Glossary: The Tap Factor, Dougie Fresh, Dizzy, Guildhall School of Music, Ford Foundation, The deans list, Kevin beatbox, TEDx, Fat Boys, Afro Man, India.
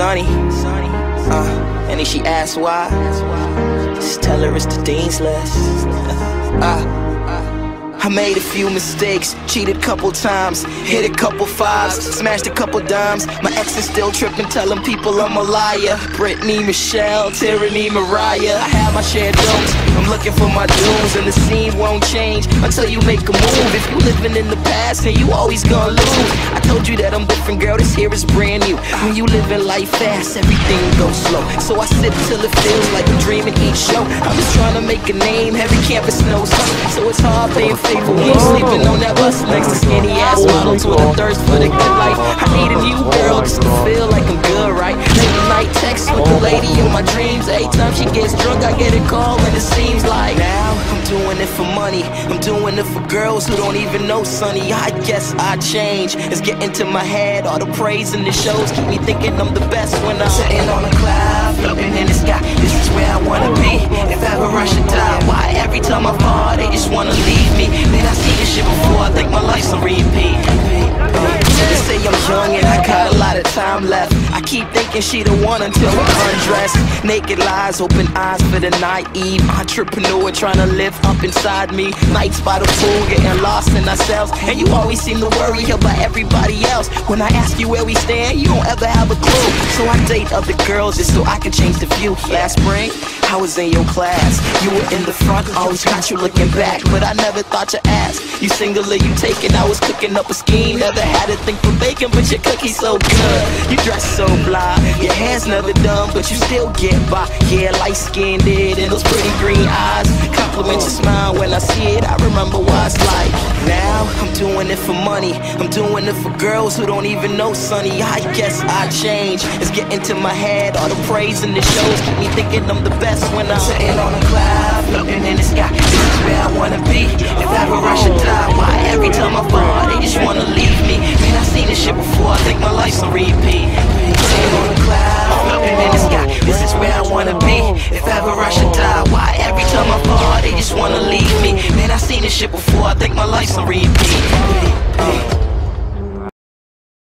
sunny. And if she asks why, just tell her it's the dean's list. I made a few mistakes, cheated a couple times, hit a couple fives, smashed a couple dimes. My ex is still tripping, telling people I'm a liar. Brittany, Michelle, Tyranny, Mariah. I have my share of jokes, I'm looking for my dues, and the scene won't change until you make a move. If you living in the past, then you always gonna lose. I told you that I'm different, girl, this here is brand new. When you living life fast, everything goes slow. So I sit till it feels like I'm dreaming each show. I'm just trying to make a name, every campus knows us. So it's hard paying for we ain't sleeping on that bus next to skinny ass models with a thirst for the good life. I need a new girl just to feel like I'm good, right? Late night text with the lady in my dreams. Every time she gets drunk, I get a call and it seems like now I'm doing it for money. I'm doing it for girls who don't even know Sonny. I guess I change. It's getting to my head. All the praise and the shows keep me thinking I'm the best when I'm sitting on a cloud, floating in the sky. This is where I wanna be. If ever I should die, why every time I fall they just wanna leave me? Man, I see this shit before, I think my life's on repeat. They say I'm young and I got a lot of time left. I keep thinking she the one until I'm undressed. Naked lies, open eyes for the naive entrepreneur trying to live up inside me. Nights by the pool, getting lost in ourselves. And you always seem to worry about everybody else. When I ask you where we stand, you don't ever have a clue. So I date other girls just so I can change the view. Last spring, I was in your class. You were in the front, always got you looking back. But I never thought to ask. You single or you taken? I was cooking up a scheme. Never had a thing for bacon, but your cookie's so good. You dress so fly, your hair's never done, but you still get by. Yeah, light-skinned it, and those pretty green eyes compliment your smile. When I see it, I remember why it's like now I'm doing it for money. I'm doing it for girls who don't even know Sonny. I guess I change. It's getting to my head. All the praise and the shows keep me thinking I'm the best. When I'm sitting on a cloud, floating in the sky, this is where I wanna be. If ever I should die, why every time I fall, they just wanna leave me? Man, I've seen this shit before, I think my life's on repeat. Sitting on a cloud, floating in the sky, this is where I wanna be. If ever I should die, why every time I fall, they just wanna leave me? Man, I've seen this shit before, I think my life's on repeat.